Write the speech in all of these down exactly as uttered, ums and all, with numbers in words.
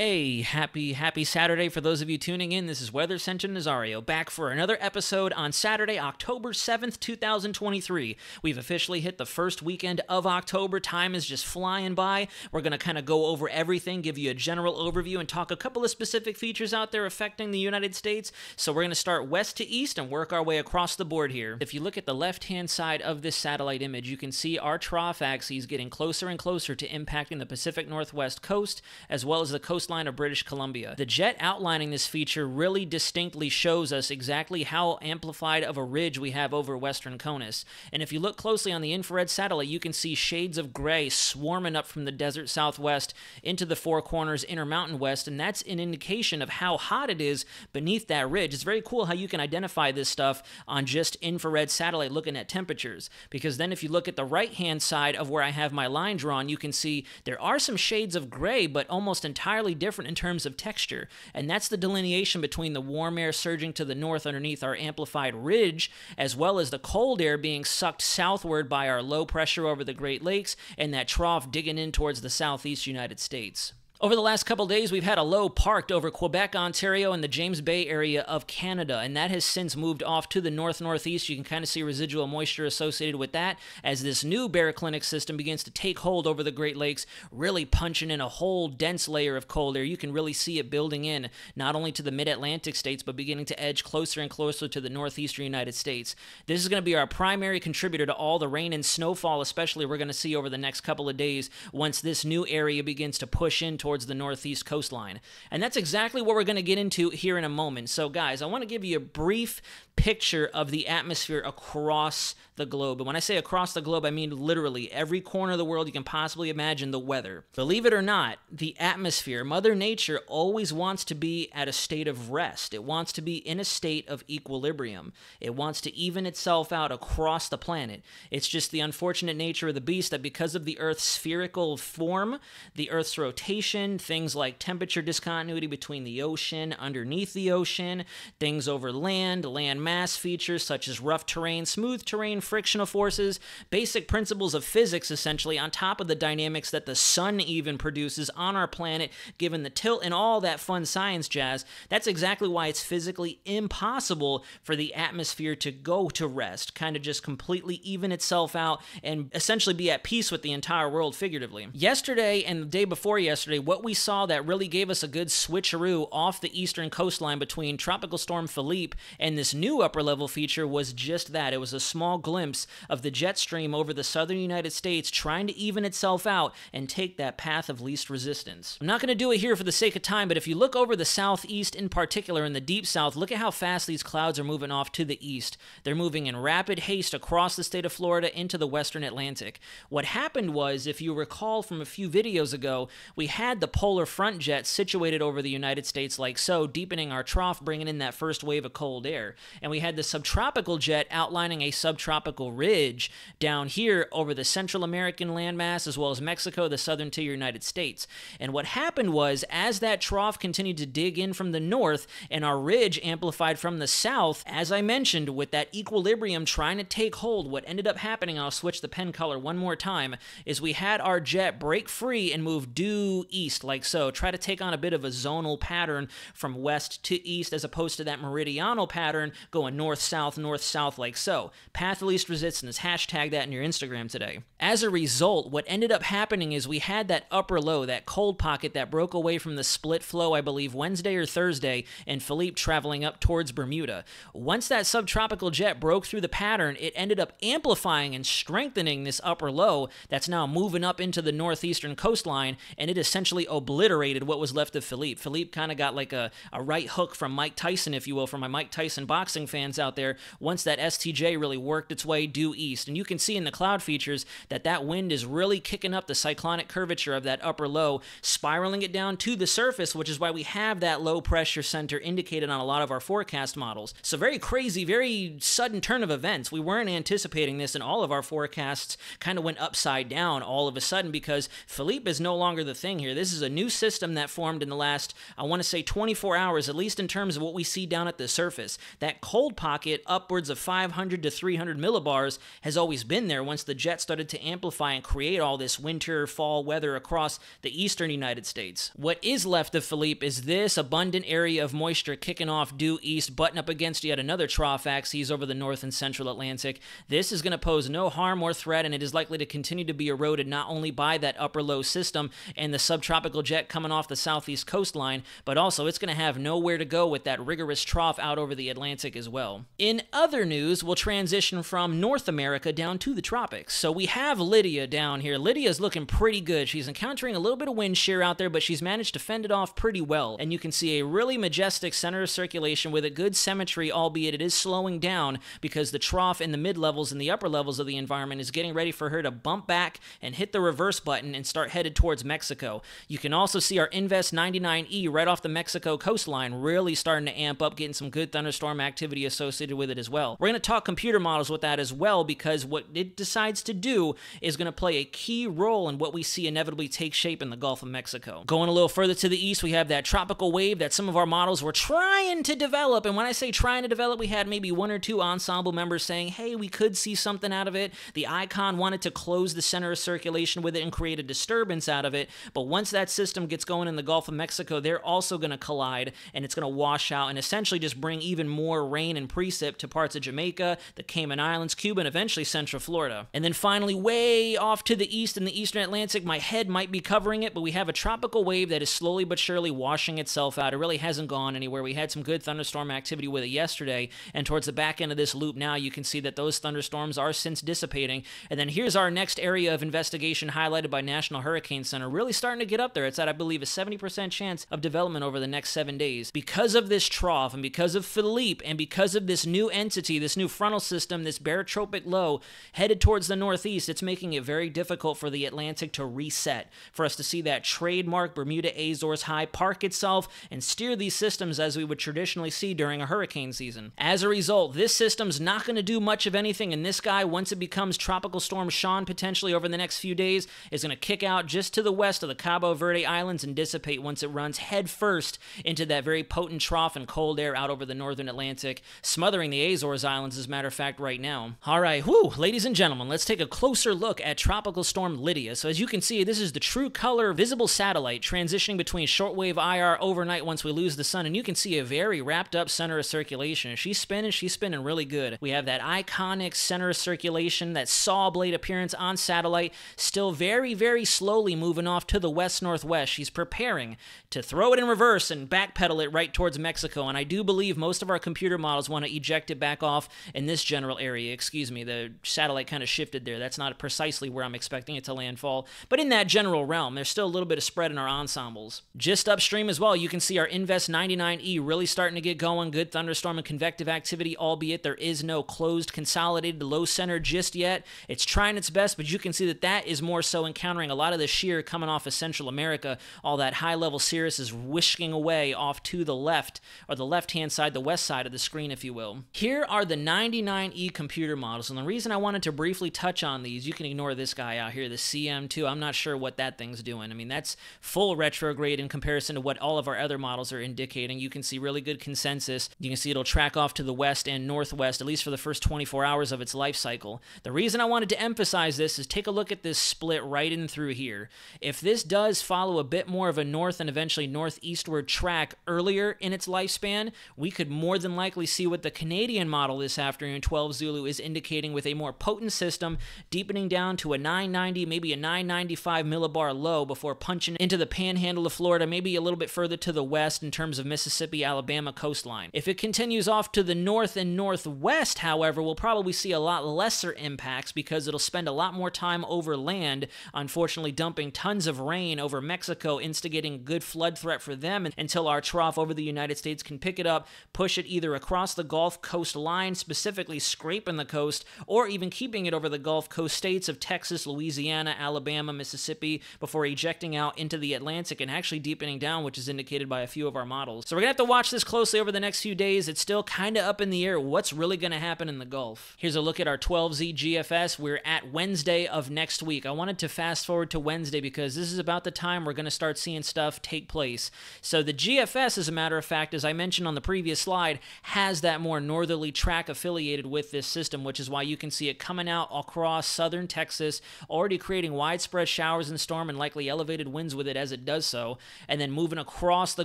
A happy, happy Saturday for those of you tuning in. This is WxCenter Nazario, back for another episode on Saturday, October seventh, two thousand twenty-three. We've officially hit the first weekend of October. Time is just flying by. We're going to kind of go over everything, give you a general overview, and talk a couple of specific features out there affecting the United States. So we're going to start west to east and work our way across the board here. If you look at the left-hand side of this satellite image, you can see our trough axes getting closer and closer to impacting the Pacific Northwest coast, as well as the coast line of British Columbia. The jet outlining this feature really distinctly shows us exactly how amplified of a ridge we have over western CONUS. And if you look closely on the infrared satellite, you can see shades of gray swarming up from the desert southwest into the Four Corners Intermountain West, and that's an indication of how hot it is beneath that ridge. It's very cool how you can identify this stuff on just infrared satellite looking at temperatures, because then if you look at the right-hand side of where I have my line drawn, you can see there are some shades of gray, but almost entirely different in terms of texture, and that's the delineation between the warm air surging to the north underneath our amplified ridge, as well as the cold air being sucked southward by our low pressure over the Great Lakes and that trough digging in towards the southeast United States. Over the last couple days, we've had a low parked over Quebec, Ontario, and the James Bay area of Canada, and that has since moved off to the north-northeast. You can kind of see residual moisture associated with that as this new baroclinic system begins to take hold over the Great Lakes, really punching in a whole dense layer of cold air. You can really see it building in, not only to the mid-Atlantic states, but beginning to edge closer and closer to the northeastern United States. This is going to be our primary contributor to all the rain and snowfall, especially we're going to see over the next couple of days once this new area begins to push in towards towards the northeast coastline. And that's exactly what we're going to get into here in a moment. So guys, I want to give you a brief picture of the atmosphere across the globe. And when I say across the globe, I mean literally every corner of the world you can possibly imagine the weather. Believe it or not, the atmosphere, Mother Nature, always wants to be at a state of rest. It wants to be in a state of equilibrium. It wants to even itself out across the planet. It's just the unfortunate nature of the beast that because of the Earth's spherical form, the Earth's rotation, things like temperature discontinuity between the ocean, underneath the ocean, things over land, land mass features such as rough terrain, smooth terrain, frictional forces, basic principles of physics essentially, on top of the dynamics that the sun even produces on our planet, given the tilt and all that fun science jazz. That's exactly why it's physically impossible for the atmosphere to go to rest, kind of just completely even itself out and essentially be at peace with the entire world figuratively. Yesterday and the day before yesterday, what we saw that really gave us a good switcheroo off the eastern coastline between Tropical Storm Philippe and this new upper level feature was just that. It was a small glimpse of the jet stream over the southern United States trying to even itself out and take that path of least resistance. I'm not going to do it here for the sake of time, but if you look over the southeast in particular in the deep south, look at how fast these clouds are moving off to the east. They're moving in rapid haste across the state of Florida into the western Atlantic. What happened was, if you recall from a few videos ago, we had the polar front jet situated over the United States like so, deepening our trough, bringing in that first wave of cold air. And And we had the subtropical jet outlining a subtropical ridge down here over the Central American landmass, as well as Mexico, the southern tier United States. And what happened was, as that trough continued to dig in from the north and our ridge amplified from the south, as I mentioned, with that equilibrium trying to take hold, what ended up happening, I'll switch the pen color one more time, is we had our jet break free and move due east like so, try to take on a bit of a zonal pattern from west to east as opposed to that meridional pattern going going north-south, north-south like so. Path of least resistance. Hashtag that in your Instagram today. As a result, what ended up happening is we had that upper low, that cold pocket that broke away from the split flow, I believe, Wednesday or Thursday, and Philippe traveling up towards Bermuda. Once that subtropical jet broke through the pattern, it ended up amplifying and strengthening this upper low that's now moving up into the northeastern coastline, and it essentially obliterated what was left of Philippe. Philippe kind of got like a, a right hook from Mike Tyson, if you will, from my Mike Tyson boxing fans out there, once that S T J really worked its way due east. And you can see in the cloud features that that wind is really kicking up the cyclonic curvature of that upper low, spiraling it down to the surface, which is why we have that low pressure center indicated on a lot of our forecast models. So very crazy, very sudden turn of events. We weren't anticipating this, and all of our forecasts kind of went upside down all of a sudden because Philippe is no longer the thing here. This is a new system that formed in the last, I want to say, twenty-four hours, at least in terms of what we see down at the surface. That cold pocket, upwards of five hundred to three hundred millibars, has always been there once the jet started to amplify and create all this winter, fall weather across the eastern United States. What is left of Philippe is this abundant area of moisture kicking off due east, button up against yet another trough axis over the north and central Atlantic. This is going to pose no harm or threat, and it is likely to continue to be eroded not only by that upper-low system and the subtropical jet coming off the southeast coastline, but also it's going to have nowhere to go with that rigorous trough out over the Atlantic as well. In other news, we'll transition from North America down to the tropics. So we have Lydia down here. Lydia's looking pretty good. She's encountering a little bit of wind shear out there, but she's managed to fend it off pretty well. And you can see a really majestic center of circulation with a good symmetry, albeit it is slowing down because the trough in the mid-levels and the upper levels of the environment is getting ready for her to bump back and hit the reverse button and start headed towards Mexico. You can also see our Invest ninety-nine E right off the Mexico coastline really starting to amp up, getting some good thunderstorm activity associated with it as well. We're going to talk computer models with that as well, because what it decides to do is going to play a key role in what we see inevitably take shape in the Gulf of Mexico. Going a little further to the east, we have that tropical wave that some of our models were trying to develop, and when I say trying to develop, we had maybe one or two ensemble members saying, hey, we could see something out of it. The icon wanted to close the center of circulation with it and create a disturbance out of it, but once that system gets going in the Gulf of Mexico, they're also going to collide, and it's going to wash out and essentially just bring even more rain and precip to parts of Jamaica, the Cayman Islands, Cuba, and eventually Central Florida. And then finally, way off to the east in the eastern Atlantic, my head might be covering it, but we have a tropical wave that is slowly but surely washing itself out. It really hasn't gone anywhere. We had some good thunderstorm activity with it yesterday, and towards the back end of this loop now, you can see that those thunderstorms are since dissipating. And then here's our next area of investigation highlighted by National Hurricane Center, really starting to get up there. It's at, I believe, a seventy percent chance of development over the next seven days. Because of this trough, and because of Philippe, and because of this new entity, this new frontal system, this barotropic low headed towards the northeast, it's making it very difficult for the Atlantic to reset, for us to see that trademark Bermuda Azores High park itself and steer these systems as we would traditionally see during a hurricane season. As a result, this system's not going to do much of anything, and this guy, once it becomes Tropical Storm Sean potentially over the next few days, is going to kick out just to the west of the Cabo Verde Islands and dissipate once it runs headfirst into that very potent trough and cold air out over the northern Atlantic, smothering the Azores Islands, as a matter of fact, right now. All right, whew, ladies and gentlemen, let's take a closer look at Tropical Storm Lydia. So as you can see, this is the true color visible satellite transitioning between shortwave I R overnight once we lose the sun, and you can see a very wrapped up center of circulation. She's spinning, she's spinning really good. We have that iconic center of circulation, that saw blade appearance on satellite, still very, very slowly moving off to the west-northwest. She's preparing to throw it in reverse and backpedal it right towards Mexico, and I do believe most of our computer models want to eject it back off in this general area. Excuse me, the satellite kind of shifted there. That's not precisely where I'm expecting it to landfall, but in that general realm, there's still a little bit of spread in our ensembles. Just upstream as well, you can see our Invest ninety-nine E really starting to get going. Good thunderstorm and convective activity, albeit there is no closed, consolidated low center just yet. It's trying its best, but you can see that that is more so encountering a lot of the shear coming off of Central America. All that high-level cirrus is whisking away off to the left, or the left-hand side, the west side of the screen, if you will. Here are the ninety-nine E computer models, and the reason I wanted to briefly touch on these, you can ignore this guy out here, the C M two. I'm not sure what that thing's doing. I mean, that's full retrograde in comparison to what all of our other models are indicating. You can see really good consensus. You can see it'll track off to the west and northwest, at least for the first twenty-four hours of its life cycle. The reason I wanted to emphasize this is take a look at this split right in through here. If this does follow a bit more of a north and eventually northeastward track earlier in its lifespan, we could more than likely see what the Canadian model this afternoon, twelve Zulu, is indicating with a more potent system, deepening down to a nine ninety, maybe a nine ninety-five millibar low before punching into the panhandle of Florida, maybe a little bit further to the west in terms of Mississippi, Alabama coastline. If it continues off to the north and northwest, however, we'll probably see a lot lesser impacts because it'll spend a lot more time over land, unfortunately dumping tons of rain over Mexico, instigating a good flood threat for them until our trough over the United States can pick it up, push it either across the Gulf Coast line, specifically scraping the coast, or even keeping it over the Gulf Coast states of Texas, Louisiana, Alabama, Mississippi, before ejecting out into the Atlantic and actually deepening down, which is indicated by a few of our models. So we're gonna have to watch this closely over the next few days. It's still kind of up in the air what's really gonna happen in the Gulf. Here's a look at our twelve Z G F S. We're at Wednesday of next week. I wanted to fast forward to Wednesday because this is about the the time we're going to start seeing stuff take place. So the G F S, as a matter of fact, as I mentioned on the previous slide, has that more northerly track affiliated with this system, which is why you can see it coming out across southern Texas, already creating widespread showers and storm and likely elevated winds with it as it does so, and then moving across the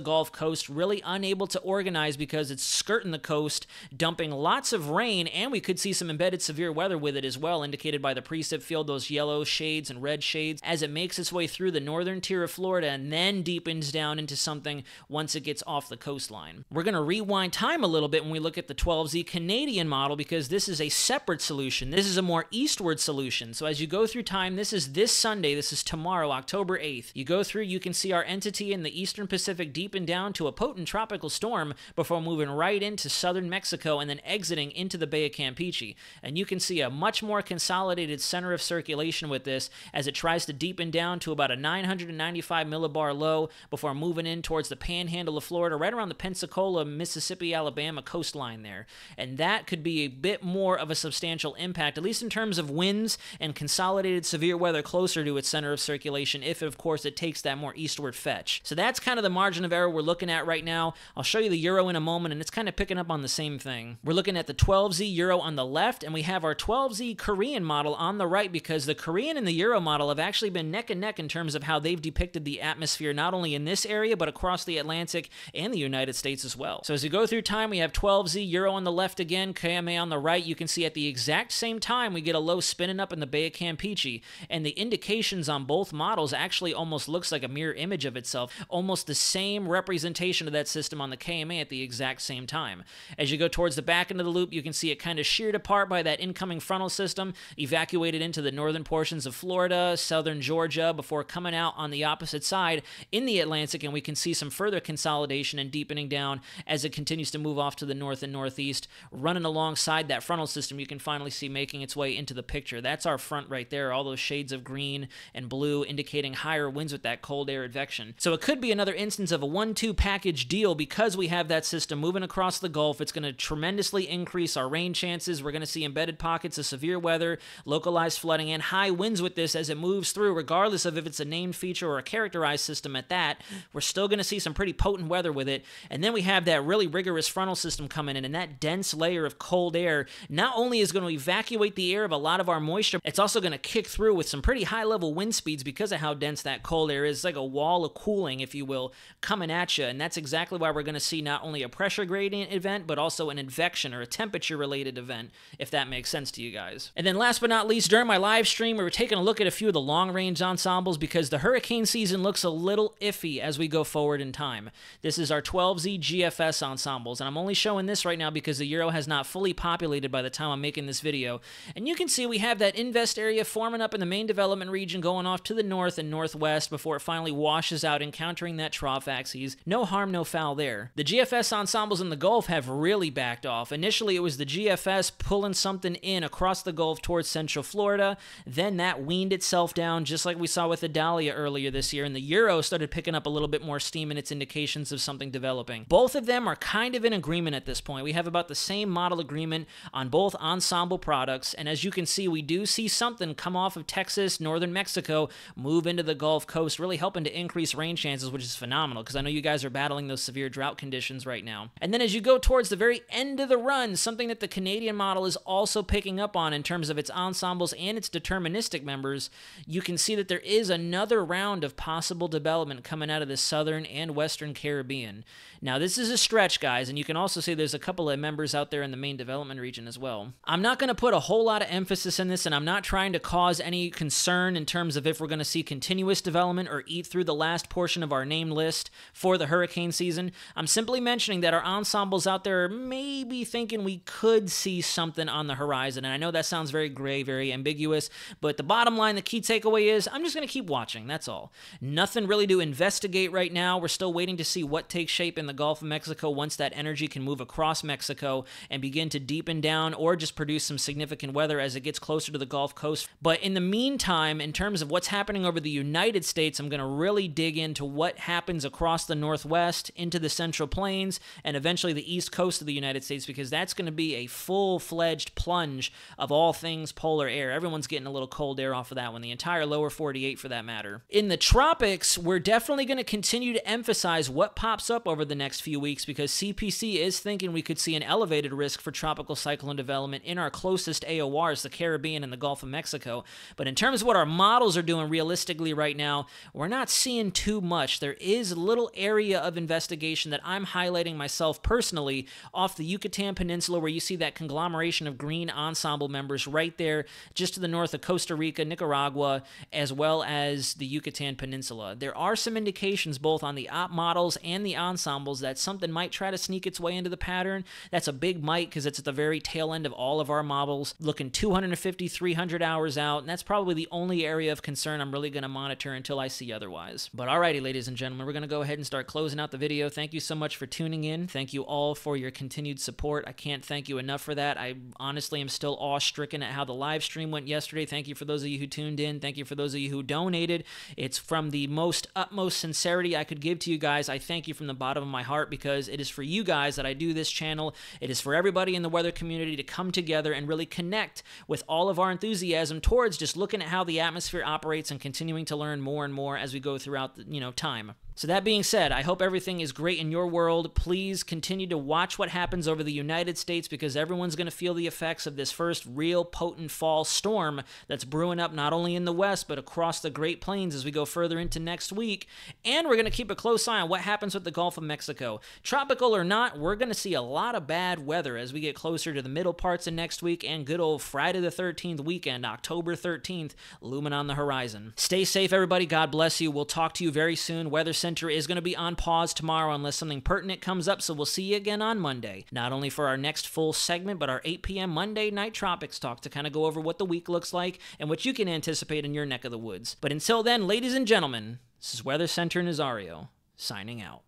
Gulf Coast, really unable to organize because it's skirting the coast, dumping lots of rain, and we could see some embedded severe weather with it as well, indicated by the precip field, those yellow shades and red shades, as it makes its way through the northern tier of Florida and then deepens down into something once it gets off the coastline. We're going to rewind time a little bit when we look at the twelve Z Canadian model, because this is a separate solution. This is a more eastward solution. So as you go through time, this is this Sunday, this is tomorrow, October eighth. You go through, you can see our entity in the eastern Pacific deepen down to a potent tropical storm before moving right into southern Mexico and then exiting into the Bay of Campeche. And you can see a much more consolidated center of circulation with this as it tries to deepen down to about a nine hundred ninety-five millibar low before moving in towards the panhandle of Florida, right around the Pensacola, Mississippi, Alabama coastline there. And that could be a bit more of a substantial impact, at least in terms of winds and consolidated severe weather closer to its center of circulation, if of course it takes that more eastward fetch. So that's kind of the margin of error we're looking at right now. I'll show you the Euro in a moment, and it's kind of picking up on the same thing. We're looking at the twelve Z Euro on the left, and we have our twelve Z Korean model on the right, because the Korean and the Euro model have actually been neck and neck in terms of how they've depicted the atmosphere, not only in this area, but across the Atlantic and the United States as well. So as we go through time, we have twelve Z Euro on the left again, K M A on the right. You can see at the exact same time, we get a low spinning up in the Bay of Campeche, and the indications on both models actually almost looks like a mirror image of itself, almost the same representation of that system on the K M A at the exact same time. As you go towards the back end of the loop, you can see it kind of sheared apart by that incoming frontal system, evacuated into the northern portions of Florida, southern Georgia, before coming out on the opposite side in the Atlantic, and we can see some further consolidation and deepening down as it continues to move off to the north and northeast, running alongside that frontal system you can finally see making its way into the picture. That's our front right there, all those shades of green and blue indicating higher winds with that cold air advection. So it could be another instance of a one two package deal, because we have that system moving across the Gulf. It's going to tremendously increase our rain chances. We're going to see embedded pockets of severe weather, localized flooding, and high winds with this as it moves through, regardless of if it's a named feature or a characterized system at that. We're still going to see some pretty potent weather with it. And then we have that really rigorous frontal system coming in, and that dense layer of cold air not only is going to evacuate the air of a lot of our moisture, it's also going to kick through with some pretty high level wind speeds because of how dense that cold air is. It's like a wall of cooling, if you will, coming at you. And that's exactly why we're going to see not only a pressure gradient event, but also an advection or a temperature related event, if that makes sense to you guys. And then last but not least, during my live stream, we were taking a look at a few of the long range ensembles because the hurricane season looks a little iffy as we go forward in time. This is our twelve Z G F S ensembles. And I'm only showing this right now because the Euro has not fully populated by the time I'm making this video. And you can see we have that Invest area forming up in the main development region, going off to the north and northwest before it finally washes out, encountering that trough axis. No harm, no foul there. The G F S ensembles in the Gulf have really backed off. Initially, it was the G F S pulling something in across the Gulf towards central Florida. Then that weaned itself down, just like we saw with the Dahlia earlier this year, and the Euro started picking up a little bit more steam in its indications of something developing. Both of them are kind of in agreement at this point. We have about the same model agreement on both ensemble products, and as you can see, we do see something come off of Texas, northern Mexico, move into the Gulf Coast, really helping to increase rain chances, which is phenomenal, because I know you guys are battling those severe drought conditions right now. And then as you go towards the very end of the run, something that the Canadian model is also picking up on in terms of its ensembles and its deterministic members, you can see that there is another round of possible development coming out of the southern and western Caribbean. Now, this is a stretch, guys, and you can also see there's a couple of members out there in the main development region as well. I'm not going to put a whole lot of emphasis in this, and I'm not trying to cause any concern in terms of if we're going to see continuous development or eat through the last portion of our name list for the hurricane season. I'm simply mentioning that our ensembles out there are maybe thinking we could see something on the horizon, and I know that sounds very gray, very ambiguous, but the bottom line, the key takeaway is I'm just going to keep watching, that's all. Nothing really to investigate right now. We're still waiting to see what takes shape in the Gulf of Mexico once that energy can move across Mexico and begin to deepen down or just produce some significant weather as it gets closer to the Gulf Coast. But in the meantime, in terms of what's happening over the United States, I'm going to really dig into what happens across the Northwest, into the Central Plains, and eventually the East Coast of the United States, because that's going to be a full-fledged plunge of all things polar air. Everyone's getting a little cold air off of that one, the entire lower forty-eight for that matter. in the tropics, we're definitely going to continue to emphasize what pops up over the next few weeks, because C P C is thinking we could see an elevated risk for tropical cyclone development in our closest A O Rs, the Caribbean and the Gulf of Mexico. But in terms of what our models are doing realistically right now, we're not seeing too much. There is a little area of investigation that I'm highlighting myself personally off the Yucatan Peninsula, where you see that conglomeration of green ensemble members right there just to the north of Costa Rica, Nicaragua, as well as the Yucatan Yucatan Peninsula. There are some indications both on the op models and the ensembles that something might try to sneak its way into the pattern. That's a big might, because it's at the very tail end of all of our models, looking two hundred fifty, three hundred hours out, and that's probably the only area of concern I'm really going to monitor until I see otherwise. But alrighty, ladies and gentlemen, we're going to go ahead and start closing out the video. Thank you so much for tuning in. Thank you all for your continued support. I can't thank you enough for that. I honestly am still awe-stricken at how the live stream went yesterday. Thank you for those of you who tuned in. Thank you for those of you who donated. It's from the most utmost sincerity I could give to you guys. I thank you from the bottom of my heart, because it is for you guys that I do this channel. It is for everybody in the weather community to come together and really connect with all of our enthusiasm towards just looking at how the atmosphere operates and continuing to learn more and more as we go throughout the, you know, time. So that being said, I hope everything is great in your world. Please continue to watch what happens over the United States, because everyone's going to feel the effects of this first real potent fall storm that's brewing up not only in the West, but across the Great Plains as we go further into next week. And we're going to keep a close eye on what happens with the Gulf of Mexico. Tropical or not, we're going to see a lot of bad weather as we get closer to the middle parts of next week and good old Friday the thirteenth weekend, October thirteenth, looming on the horizon. Stay safe, everybody. God bless you. We'll talk to you very soon. Weather Center is going to be on pause tomorrow unless something pertinent comes up, so we'll see you again on Monday, not only for our next full segment, but our eight p m Monday Night Tropics Talk to kind of go over what the week looks like and what you can anticipate in your neck of the woods. But until then, ladies and gentlemen, this is WxCenter Nazario, signing out.